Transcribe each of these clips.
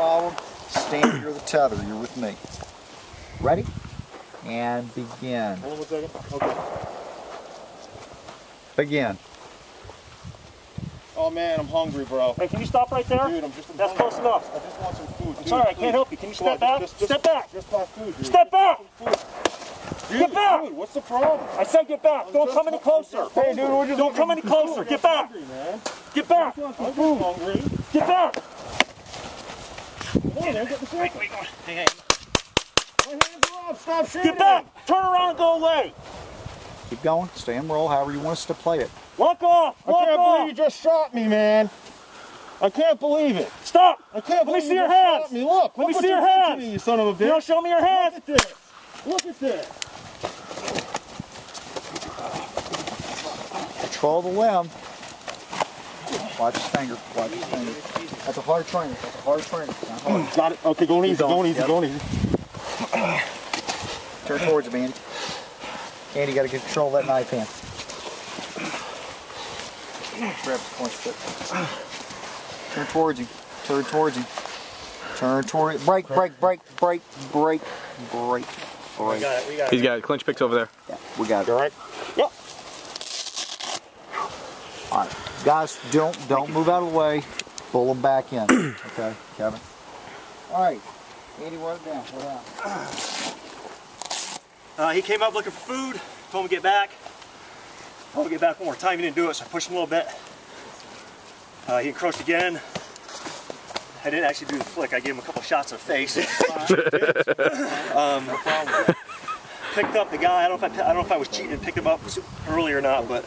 Problem. Stand, you're the tether, you're with me. Ready? And begin. Hold on 1 second. Okay. Begin. Oh man, I'm hungry, bro. Hey, can you stop right there? Dude, I'm just that's hungry. Close enough. I just want some food. I'm dude, sorry, I can't help you. Can you step back? Step back! Just my food, dude. Step back! Dude, get back! Dude, what's the problem? I said get back! Don't come any closer! Hey, dude, we're just don't come any closer! Get back! Hungry, man. Get back! I'm hungry. Get back! Hey, there, get the swing. Wait, go on. Hey, my hands are up. Stop shooting. Get back. Turn around and go away. Keep going. Stay and roll however you want us to play it. Walk off. Walk off. I can't believe you just shot me, man. I can't believe it. Stop. I can't believe you just shot me. Look. Let me see your hands. You son of a bitch. You don't show me your hands. Look at this. Look at this. Control the limb. Watch his finger. Watch his finger. That's a hard trainer. That's a hard trainer. Hard. Got it. Okay, go easy. Go easy. Go easy. Turn towards me, Andy. Andy, you got to control that knife hand. Grab the corner stick. Turn towards him. Turn towards him. Turn towards him. Break, break, break, break, break, break, break. We got it. We got it. He's got it. Clinch picks over there. Yeah, we got it. You all right? Yep. All right. Guys, don't move out of the way. Pull them back in. Okay, Kevin. All right, Andy, wrote it down. He came up looking for food. Told him to get back. Told him to get back one more time. He didn't do it, so I pushed him a little bit. He encroached again. I didn't actually do the flick. I gave him a couple shots in the face. No problem. Picked up the guy. I don't know if I was cheating and picked him up early or not, but.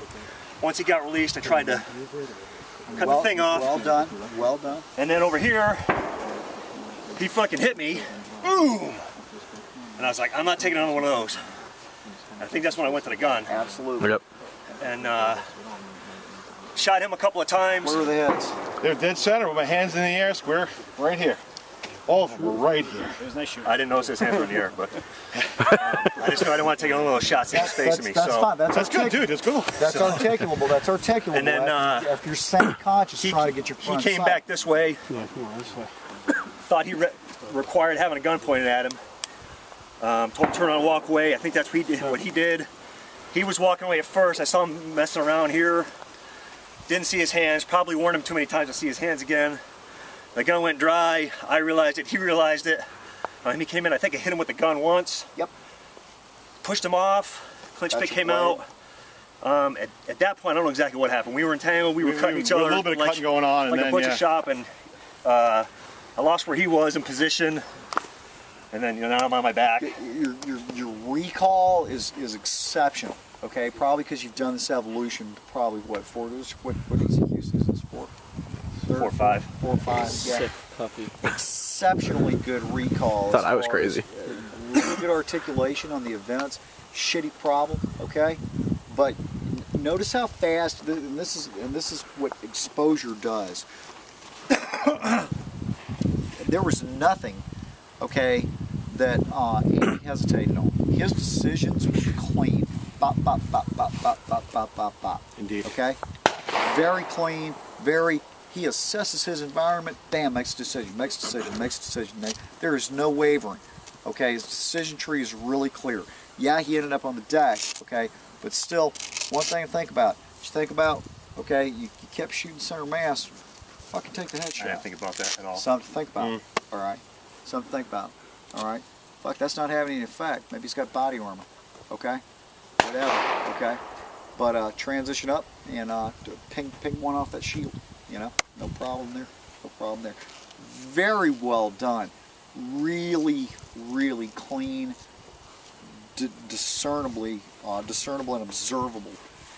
Once he got released, I tried to cut the thing off. Well done, well done. And then over here, he fucking hit me. Boom! And I was like, I'm not taking another one of those. And I think that's when I went to the gun. Absolutely. Yep. And shot him a couple of times. Where were the heads? They were dead center with my hands in the air, square, right here. All of them were right here. It was nice shooting. I didn't notice his hands were in the air, but I just knew I didn't want to take a little shots in his face at me. That's so. Fine. That's good, dude. That's cool. That's so. Articulable. That's articulable. And then after you're semi-conscious, trying to get your front He came back this way. Yeah, come on, this way. Thought he required having a gun pointed at him. Told him to turn around and walk away. I think that's what he did. He was walking away at first. I saw him messing around here. Didn't see his hands. Probably warned him too many times to see his hands again. The gun went dry. I realized it. He realized it. And he came in. I think I hit him with the gun once. Yep. Pushed him off. Clinch pick came out. At that point, I don't know exactly what happened. We were entangled. We were cutting each other. A little bit of cutting going on. Like a butcher shop. And I lost where he was in position. And then now I'm on my back. Your recall is exceptional. Okay, probably because you've done this evolution. Probably what is excuses this for? 4 or 5. 4 or 5. Sick puppy. Exceptionally good recall. Thought I was crazy. Really good articulation on the events. Shitty problem, okay? But notice how fast. And this is what exposure does. There was nothing, okay, that Andy hesitated on. His decisions were clean. Bop bop bop bop bop bop bop bop bop. Indeed. Okay. Very clean. Very. He assesses his environment, bam, makes a decision, makes a decision, makes a decision. There is no wavering, okay? His decision tree is really clear. Yeah, he ended up on the deck, okay? But still, one thing to think about. Just think about, okay, you kept shooting center mass, fucking take the headshot. I didn't think about that at all. Something to think about, all right? Something to think about, all right? Fuck, that's not having any effect. Maybe he's got body armor, okay? Whatever, okay? But transition up and ping one off that shield. You know, no problem there, no problem there. Very well done. Really, really clean, discernible and observable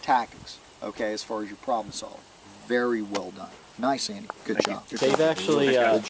tactics, okay, as far as your problem solving. Very well done. Nice, Andy. Good job. They've actually